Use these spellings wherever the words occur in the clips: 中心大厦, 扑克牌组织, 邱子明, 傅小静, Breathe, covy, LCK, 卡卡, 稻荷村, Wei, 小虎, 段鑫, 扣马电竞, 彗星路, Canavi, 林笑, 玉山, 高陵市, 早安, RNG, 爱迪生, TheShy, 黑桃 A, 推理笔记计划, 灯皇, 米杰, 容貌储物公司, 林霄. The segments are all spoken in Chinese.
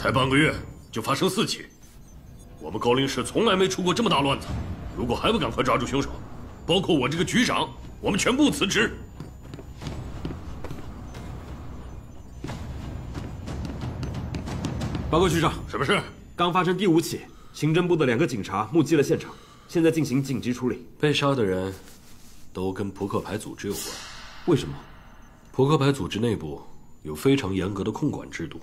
才半个月就发生4起，我们高陵市从来没出过这么大乱子。如果还不赶快抓住凶手，包括我这个局长，我们全部辞职。 报告局长，什么事？刚发生第5起，刑侦部的2个警察目击了现场，现在进行紧急处理。被杀的人都跟扑克牌组织有关，为什么？扑克牌组织内部有非常严格的控管制度。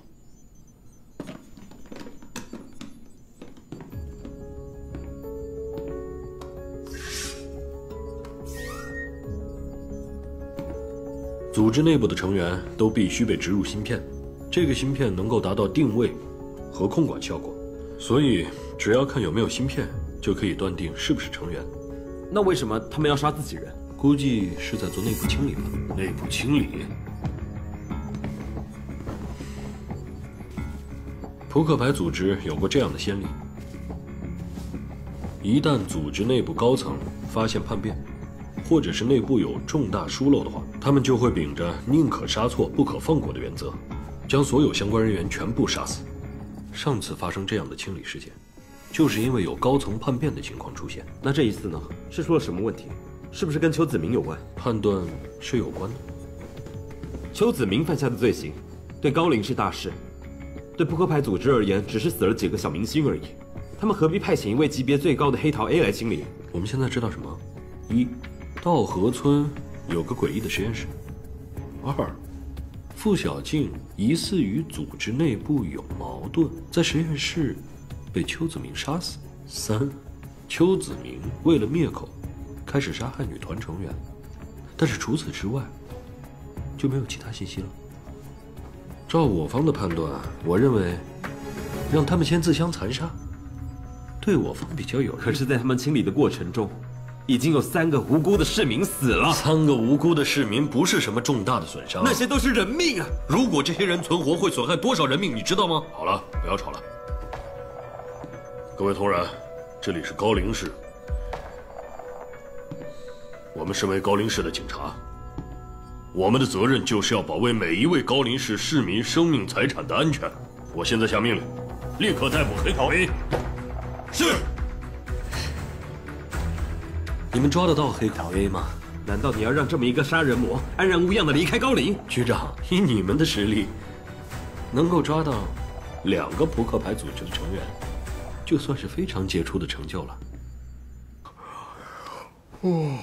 组织内部的成员都必须被植入芯片，这个芯片能够达到定位 和控管效果，所以只要看有没有芯片，就可以断定是不是成员。那为什么他们要杀自己人？估计是在做内部清理吧。内部清理？扑克牌组织有过这样的先例：一旦组织内部高层发现叛变，或者是内部有重大疏漏的话，他们就会秉着宁可杀错不可放过的原则，将所有相关人员全部杀死。 上次发生这样的清理事件，就是因为有高层叛变的情况出现。那这一次呢？是出了什么问题？是不是跟邱子明有关？判断是有关的。邱子明犯下的罪行，对高陵是大事，对扑克牌组织而言，只是死了几个小明星而已。他们何必派遣一位级别最高的黑桃 A 来清理？我们现在知道什么？一，稻荷村有个诡异的实验室；二， 傅小静疑似与组织内部有矛盾，在实验室被邱子明杀死。3，邱子明为了灭口，开始杀害女团成员，但是除此之外就没有其他信息了。照我方的判断，我认为让他们先自相残杀，对我方比较有利。可是，在他们清理的过程中，已经有3个无辜的市民死了。3个无辜的市民不是什么重大的损伤，那些都是人命啊！如果这些人存活，会损害多少人命，你知道吗？好了，不要吵了。各位同仁，这里是高陵市，我们身为高陵市的警察，我们的责任就是要保卫每一位高陵市市民生命财产的安全。我现在下命令，立刻逮捕黑桃 A。是。 你们抓得到黑桃 A 吗？难道你要让这么一个杀人魔安然无恙的离开高陵？局长，以你们的实力，能够抓到2个扑克牌组织的成员，就算是非常杰出的成就了。哦，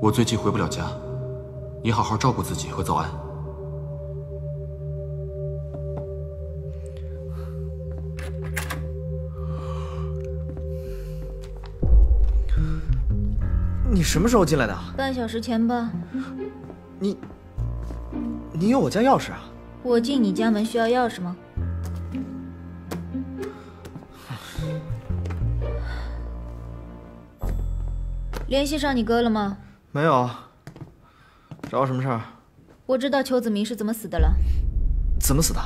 我最近回不了家，你好好照顾自己和早安。 你什么时候进来的？半小时前吧。你有我家钥匙啊？我进你家门需要钥匙吗？联系上你哥了吗？没有。找我什么事儿？我知道邱子明是怎么死的了。怎么死的？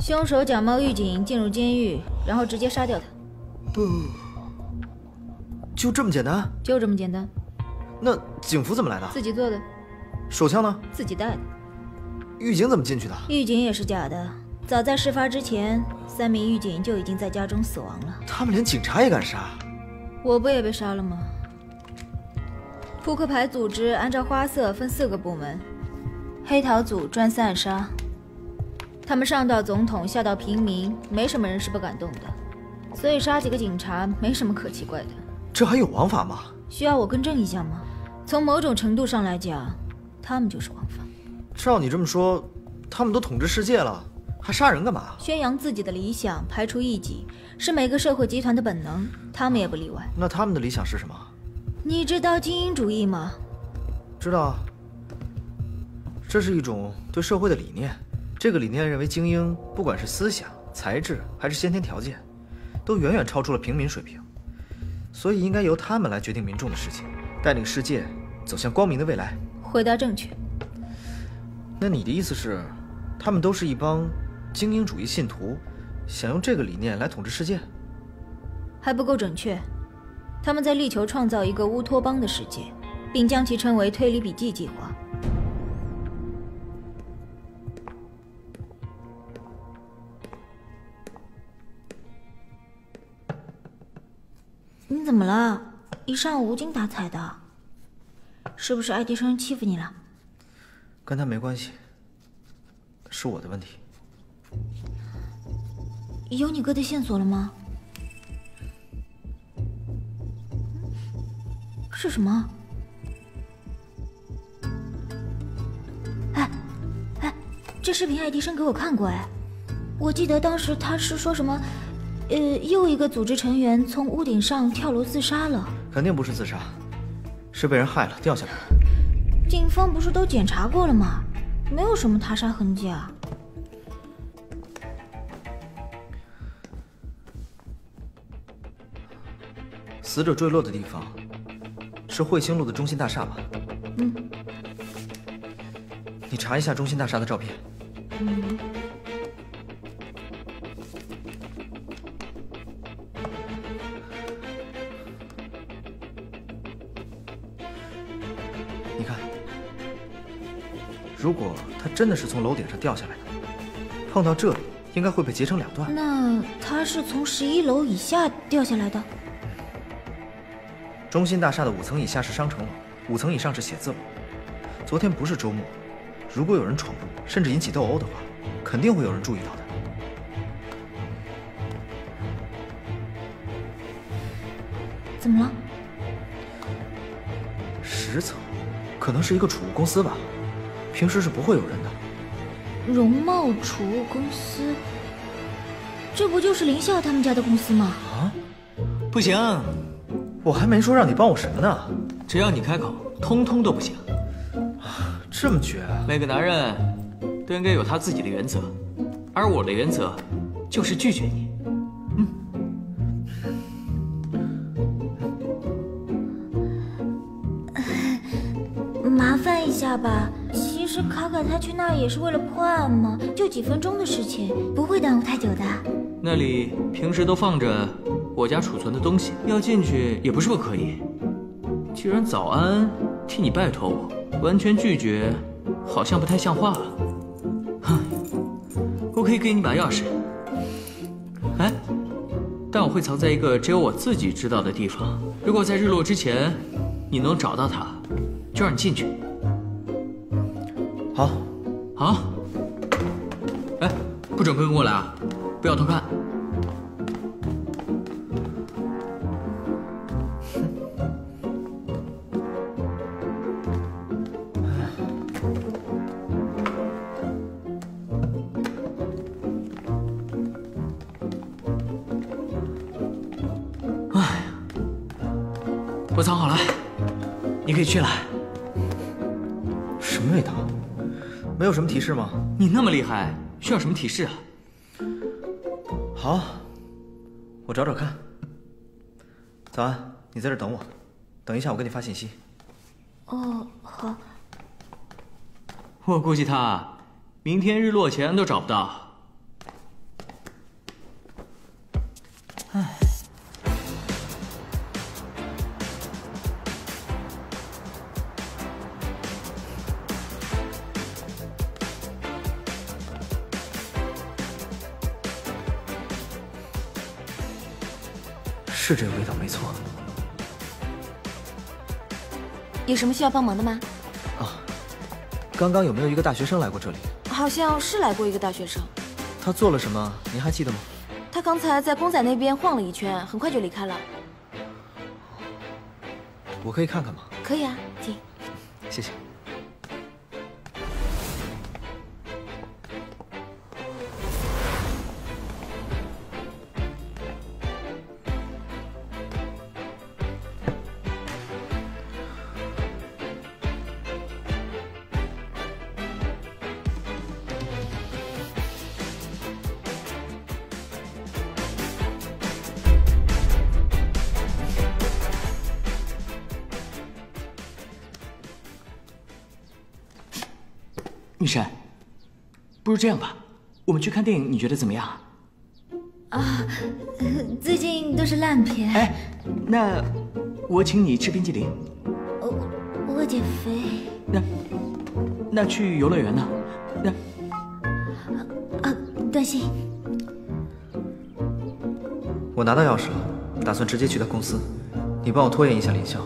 凶手假冒狱警进入监狱，然后直接杀掉他。不。 就这么简单？就这么简单。那警服怎么来的？自己做的。手枪呢？自己带的。狱警怎么进去的？狱警也是假的。早在事发之前，3名狱警就已经在家中死亡了。他们连警察也敢杀？我不也被杀了吗？扑克牌组织按照花色分4个部门，黑桃组专司暗杀。他们上到总统，下到平民，没什么人是不敢动的，所以杀几个警察没什么可奇怪的。 这还有王法吗？需要我更正一下吗？从某种程度上来讲，他们就是王法。照你这么说，他们都统治世界了，还杀人干嘛？宣扬自己的理想，排除异己，是每个社会集团的本能，他们也不例外。那他们的理想是什么？你知道精英主义吗？知道啊，这是一种对社会的理念。这个理念认为精英，不管是思想、才智还是先天条件，都远远超出了平民水平。 所以应该由他们来决定民众的事情，带领世界走向光明的未来。回答正确。那你的意思是，他们都是一帮精英主义信徒，想用这个理念来统治世界？还不够准确。他们在力求创造一个乌托邦的世界，并将其称为推理笔记计划。你怎么了？一上午无精打采的，是不是爱迪生欺负你了？跟他没关系，是我的问题。有你哥的线索了吗？ 是什么？哎，这视频爱迪生给我看过哎，我记得当时他是说什么，又一个组织成员从屋顶上跳楼自杀了。肯定不是自杀，是被人害了掉下来了。警方不是都检查过了吗？没有什么他杀痕迹啊。死者坠落的地方。 是彗星路的中心大厦吧？嗯，你查一下中心大厦的照片。嗯。你看，如果他真的是从楼顶上掉下来的，碰到这里应该会被截成两段。那他是从11楼以下掉下来的？ 中心大厦的5层以下是商城楼，5层以上是写字楼。昨天不是周末，如果有人闯入，甚至引起斗殴的话，肯定会有人注意到的。怎么了？10层，可能是一个储物公司吧，平时是不会有人的。容貌储物公司，这不就是林笑他们家的公司吗？啊，不行。 我还没说让你帮我什么呢，只要你开口，通通都不行。这么绝啊！每个男人都应该有他自己的原则，而我的原则就是拒绝你。嗯，麻烦一下吧。其实卡卡他去那儿也是为了破案嘛，就几分钟的事情，不会耽误太久的。那里平时都放着。 我家储存的东西要进去也不是不可以。既然早安替你拜托我，完全拒绝好像不太像话了。哼，我可以给你把钥匙。哎，但我会藏在一个只有我自己知道的地方。如果在日落之前你能找到它，就让你进去。好，好。哎，不准跟过来啊！不要偷看。 我藏好了，你可以去了。什么味道？没有什么提示吗？你那么厉害，需要什么提示啊？好，我找找看。早安，你在这等我，等一下我给你发信息。哦，好。我估计他明天日落前都找不到。唉。 是这个味道没错。有什么需要帮忙的吗？啊，刚刚有没有一个大学生来过这里？好像是来过一个大学生。他做了什么？您还记得吗？他刚才在公仔那边晃了一圈，很快就离开了。我可以看看吗？可以啊，请。谢谢。 玉山，不如这样吧，我们去看电影，你觉得怎么样啊？啊，最近都是烂片。哎，那我请你吃冰激凌。我减肥。那去游乐园呢？段鑫，我拿到钥匙了，打算直接去他公司。你帮我拖延一下林霄。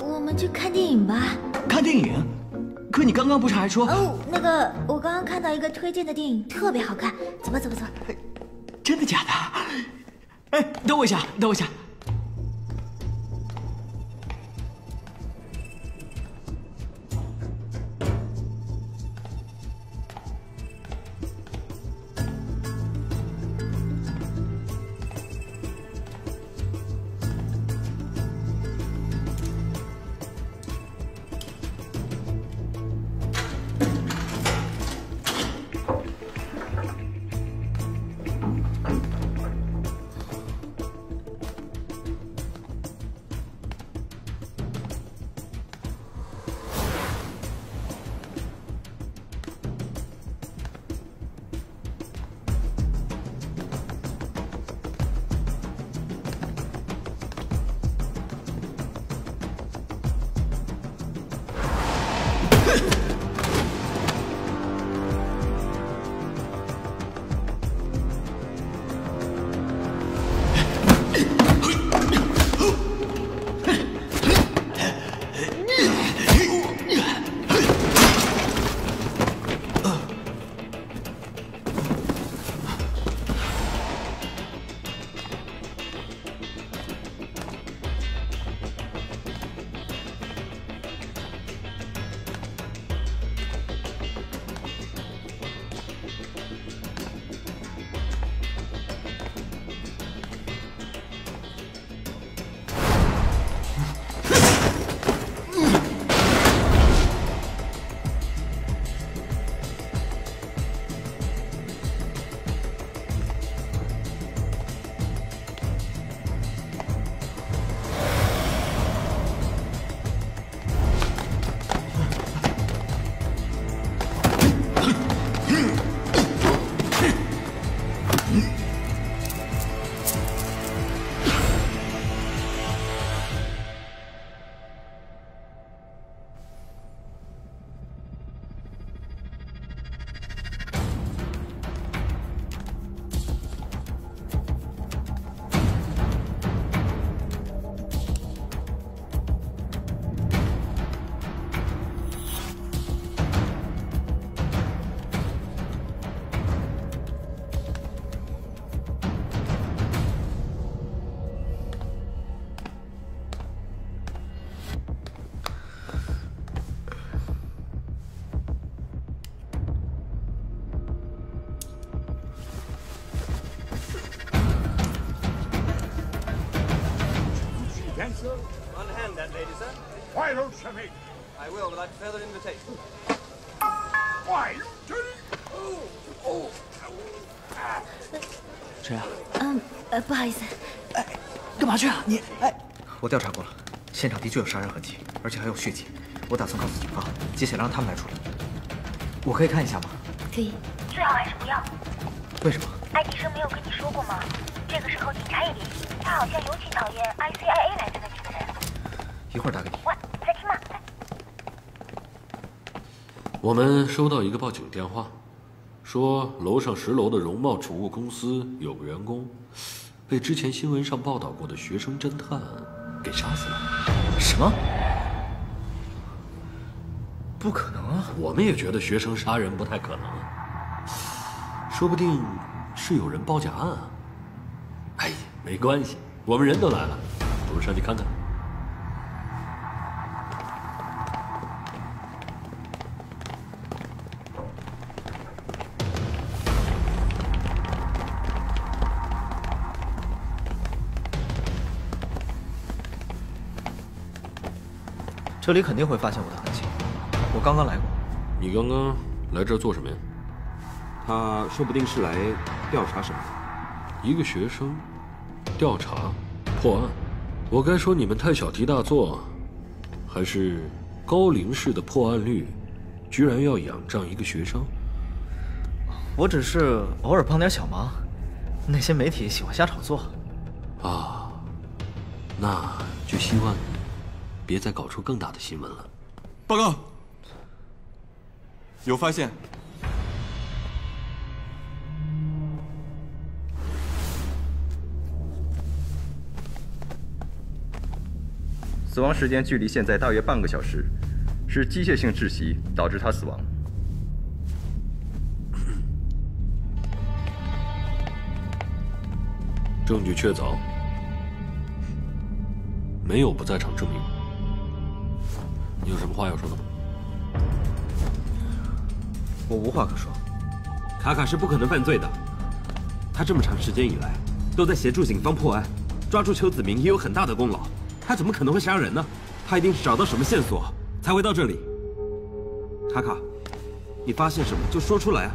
我们去看电影吧。看电影？可你刚刚不是还说……那个，我刚刚看到一个推荐的电影，特别好看。走吧，走吧，走吧。真的假的？哎，等我一下，等我一下。 Why don't you meet? I will, without further invitation. Why don't you? 谁啊？不好意思。哎，干嘛去啊？你哎，我调查过了，现场的确有杀人痕迹，而且还有血迹。我打算告诉警方，接下来让他们来处理。我可以看一下吗？可以。最好还是不要。为什么？艾迪生没有跟你说过吗？这个时候警察也联系，他好像尤其讨厌 ICIA 来的那几个人。 一会儿打给你。喂，在听吗？我们收到一个报警电话，说楼上10楼的容貌储物公司有个员工，被之前新闻上报道过的学生侦探给杀死了。什么？不可能啊！我们也觉得学生杀人不太可能，说不定是有人报假案啊。哎，没关系，我们人都来了，我们上去看看。 这里肯定会发现我的痕迹。我刚刚来过。你刚刚来这儿做什么呀？他说不定是来调查什么的。一个学生，调查破案。我该说你们太小题大做，还是高陵市的破案率居然要仰仗一个学生？我只是偶尔帮点小忙，那些媒体喜欢瞎炒作。啊，那就希望你别再搞出更大的新闻了。报告，有发现。 死亡时间距离现在大约半个小时，是机械性窒息导致他死亡。证据确凿，没有不在场证明。你有什么话要说的吗？我无话可说。卡卡是不可能犯罪的，他这么长时间以来都在协助警方破案，抓住邱子明也有很大的功劳。 他怎么可能会杀人呢？他一定是找到什么线索才会到这里。卡卡，你发现什么就说出来啊！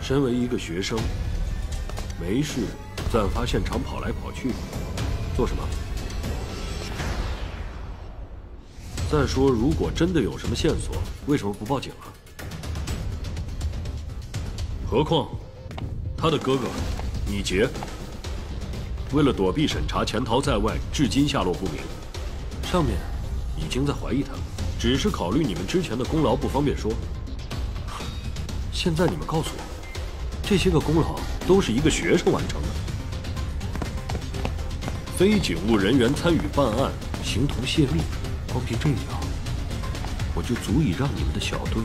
身为一个学生，没事在案发现场跑来跑去，做什么？再说，如果真的有什么线索，为什么不报警啊？何况。 他的哥哥，米杰，为了躲避审查，潜逃在外，至今下落不明。上面已经在怀疑他了，只是考虑你们之前的功劳，不方便说。现在你们告诉我，这些个功劳都是一个学生完成的，非警务人员参与办案，形同泄密。光凭这样，我就足以让你们的小队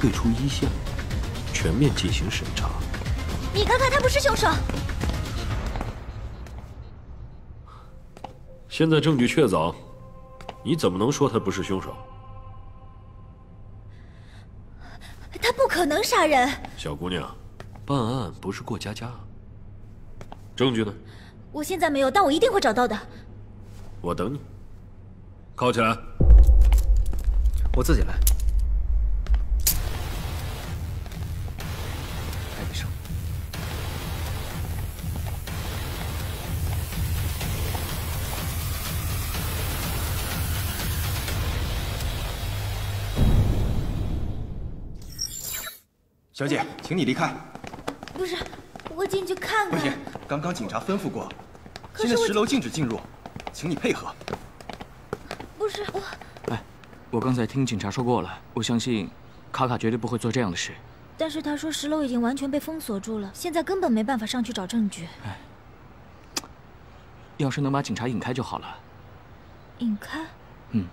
退出一线，全面进行审查。 你看看，他不是凶手。现在证据确凿，你怎么能说他不是凶手？他不可能杀人。小姑娘，办案不是过家家。证据呢？我现在没有，但我一定会找到的。我等你。铐起来。我自己来。 小姐，请你离开。不是，我进去看看。不行，刚刚警察吩咐过，现在10楼禁止进入，请你配合。不是我，哎，我刚才听警察说过了，我相信卡卡绝对不会做这样的事。但是他说10楼已经完全被封锁住了，现在根本没办法上去找证据。哎，要是能把警察引开就好了。引开？嗯。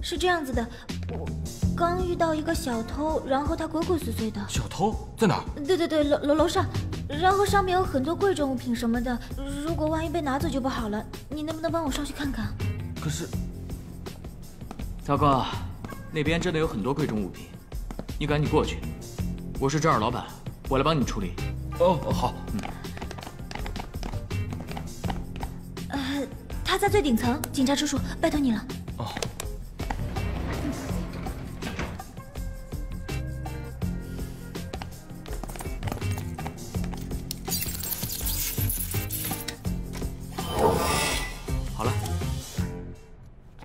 是这样子的，我刚遇到一个小偷，然后他鬼鬼祟祟的。小偷在哪？对对对，楼上，然后上面有很多贵重物品什么的，如果万一被拿走就不好了。你能不能帮我上去看看？可是，糟糕，那边真的有很多贵重物品，你赶紧过去。我是这儿老板，我来帮你处理。哦，好。嗯。他在最顶层，警察叔叔，拜托你了。哦。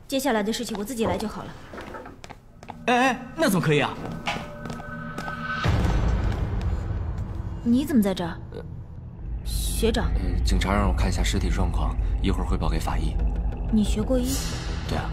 接下来的事情我自己来就好了。哎哎，那怎么可以啊？你怎么在这儿，学长？警察让我看一下尸体状况，一会儿汇报给法医。你学过医？对啊。